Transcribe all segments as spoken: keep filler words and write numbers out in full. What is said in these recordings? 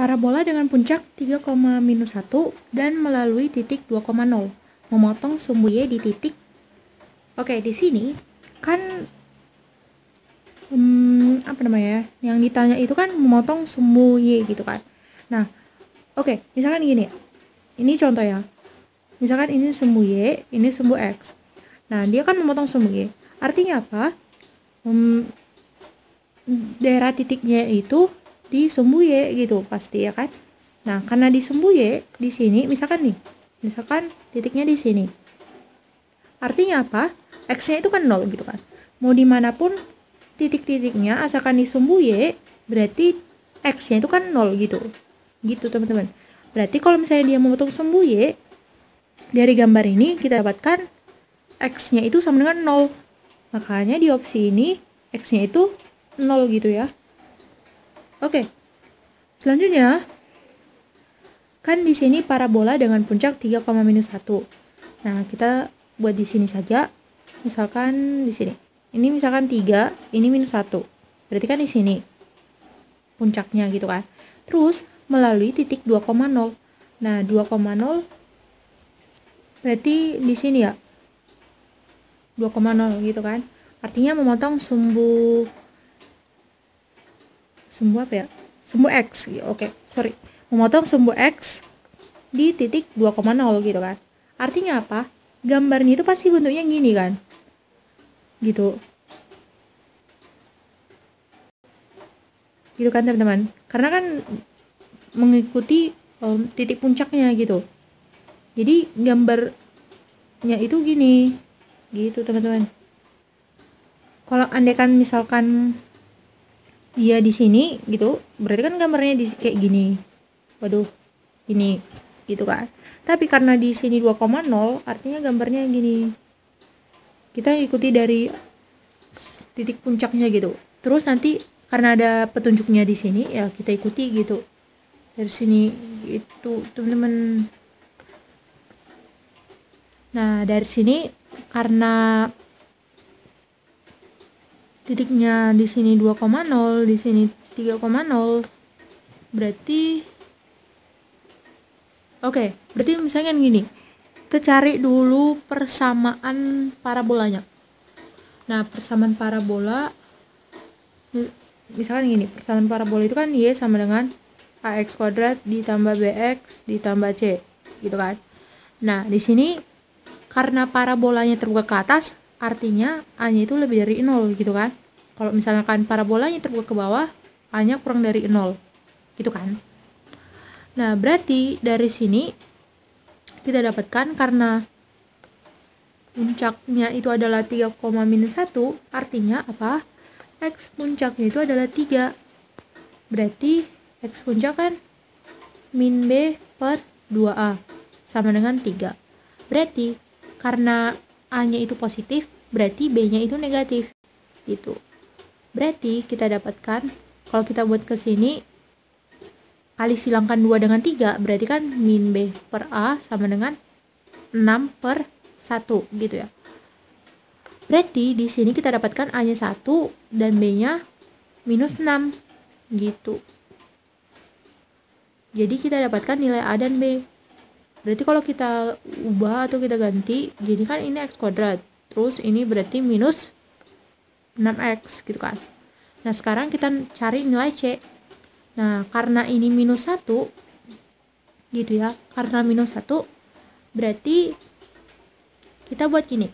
Parabola dengan puncak tiga,satu dan melalui titik dua,nol. Memotong sumbu Y di titik. Oke, di sini kan hmm, apa namanya? Yang ditanya itu kan memotong sumbu Y gitu kan. Nah, oke, misalkan gini. Ini contoh ya. Misalkan ini sumbu Y, ini sumbu X. Nah, dia kan memotong sumbu Y. Artinya apa? Hmm, daerah titiknya itu di sumbu Y gitu pasti ya kan. Nah, karena di sumbu Y di sini misalkan nih. Misalkan titiknya di sini. Artinya apa? X-nya itu kan nol gitu kan. Mau dimanapun titik-titiknya asalkan di sumbu Y, berarti X-nya itu kan nol gitu. Gitu teman-teman. Berarti kalau misalnya dia memotong sumbu Y, dari gambar ini kita dapatkan X-nya itu sama dengan nol. Makanya di opsi ini X-nya itu nol gitu ya. Oke. Selanjutnya kan di sini parabola dengan puncak tiga,satu. Nah, kita buat di sini saja. Misalkan di sini. Ini misalkan tiga, ini minus satu. Berarti kan di sini puncaknya gitu kan. Terus melalui titik dua,nol. Nah, dua,nol berarti di sini ya. dua,nol gitu kan. Artinya memotong sumbu sumbu apa ya? Sumbu X. Oke, sorry. Memotong sumbu X di titik dua,nol gitu kan. Artinya apa? Gambarnya itu pasti bentuknya gini kan. Gitu. Gitu kan teman-teman. Karena kan mengikuti um, titik puncaknya gitu. Jadi gambarnya itu gini. Gitu teman-teman. Kalau andaikan misalkan dia di sini gitu, berarti kan gambarnya di, kayak gini. Waduh, ini gitu kan. Tapi karena di sini dua,nol, artinya gambarnya gini. Kita ikuti dari titik puncaknya gitu. Terus nanti karena ada petunjuknya di sini, ya kita ikuti gitu. Dari sini gitu, teman-teman. Nah, dari sini karena titiknya di sini dua,nol, di sini tiga,nol. Berarti Oke, okay, berarti misalnya gini, kita cari dulu persamaan parabolanya. Nah, persamaan parabola, misalkan gini, persamaan parabola itu kan Y sama dengan A X kuadrat ditambah B X ditambah C, gitu kan. Nah, di sini karena parabolanya terbuka ke atas, artinya A-nya itu lebih dari nol, gitu kan. Kalau misalkan parabolanya terbuka ke bawah, A-nya kurang dari nol, gitu kan. Nah, berarti dari sini kita dapatkan karena puncaknya itu adalah tiga,satu, artinya apa? X puncaknya itu adalah tiga. Berarti X puncak kan min B per dua A sama dengan tiga. Berarti karena A-nya itu positif, berarti B-nya itu negatif. Gitu. Berarti kita dapatkan, kalau kita buat ke sini, kali silangkan dua dengan tiga, berarti kan min B per A sama dengan enam per satu, gitu ya. Berarti di sini kita dapatkan A-nya satu dan B-nya minus enam, gitu. Jadi kita dapatkan nilai A dan B. Berarti kalau kita ubah atau kita ganti, jadi kan ini X kuadrat, terus ini berarti minus enam X, gitu kan. Nah, sekarang kita cari nilai C. Nah, karena ini minus satu, gitu ya, karena minus satu, berarti kita buat gini.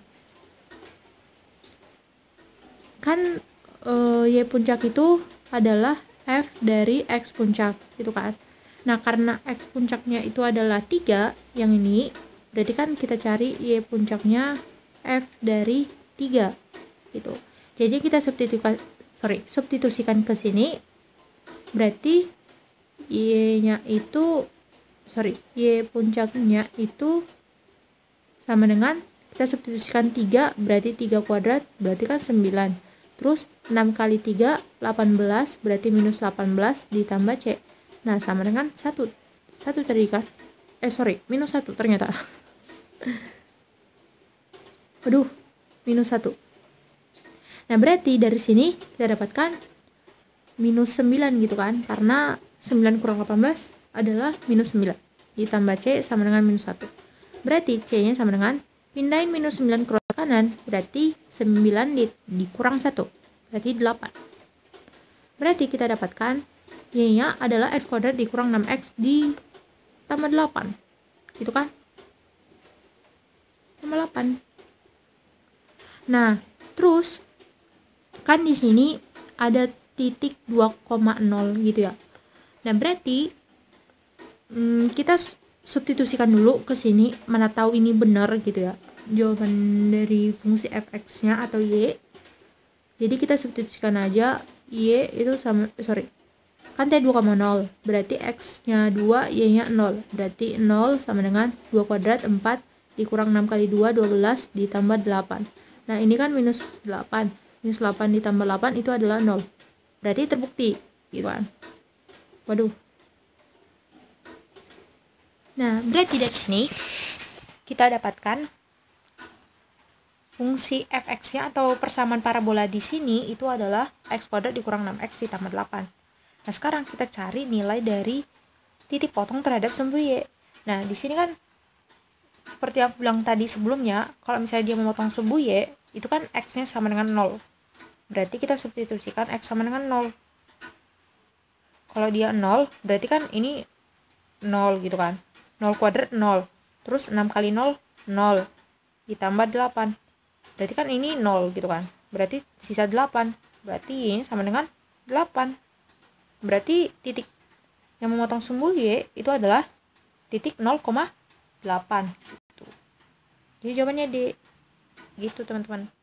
Kan e, Y puncak itu adalah F dari X puncak, gitu kan. Nah, karena X puncaknya itu adalah tiga, yang ini, berarti kan kita cari Y puncaknya F dari tiga, gitu. Jadi kita substitusikan, sorry, substitusikan ke sini. Berarti Y-nya itu, sorry, Y puncaknya itu sama dengan, kita substitusikan tiga, berarti tiga kuadrat, berarti kan sembilan. Terus enam kali tiga, delapan belas, berarti minus delapan belas ditambah C. Nah, sama dengan satu. satu tadi kan? Eh, sorry, minus satu ternyata. Aduh, minus satu. Nah, berarti dari sini kita dapatkan minus sembilan gitu kan, karena sembilan kurang delapan belas adalah minus sembilan. Ditambah C sama dengan minus satu. Berarti C-nya sama dengan pindahin minus sembilan ke kanan. Berarti sembilan di, dikurang satu. Berarti delapan. Berarti kita dapatkan Y-nya adalah X kuadrat dikurang enam X ditambah delapan. Gitu kan? Tambah delapan. Nah, terus kan di sini ada titik dua koma nol gitu ya. Nah, berarti Hmm, kita substitusikan dulu ke sini, mana tahu ini benar gitu ya jawaban dari fungsi fx-nya atau y. Jadi kita substitusikan aja y itu sama, sorry, kan t dua koma nol, berarti x-nya dua, y-nya nol, berarti nol sama dengan dua kuadrat empat dikurang enam kali dua, dua belas ditambah delapan. Nah ini kan minus delapan, minus delapan ditambah delapan itu adalah nol, berarti terbukti gitu kan. Waduh. Nah, berarti dari sini kita dapatkan fungsi fx-nya atau persamaan parabola di sini itu adalah x kuadrat dikurang enam x ditambah delapan. Nah, sekarang kita cari nilai dari titik potong terhadap sumbu y. Nah, di sini kan seperti yang aku bilang tadi sebelumnya, kalau misalnya dia memotong sumbu y, itu kan x-nya sama dengan nol. Berarti kita substitusikan x sama dengan nol. Kalau dia nol, berarti kan ini nol gitu kan. nol kuadrat nol, terus enam kali nol, nol, ditambah delapan, berarti kan ini nol gitu kan, berarti sisa delapan, berarti y sama dengan delapan, berarti titik yang memotong sumbu y itu adalah titik nol koma delapan gitu. Jadi jawabannya D gitu teman-teman.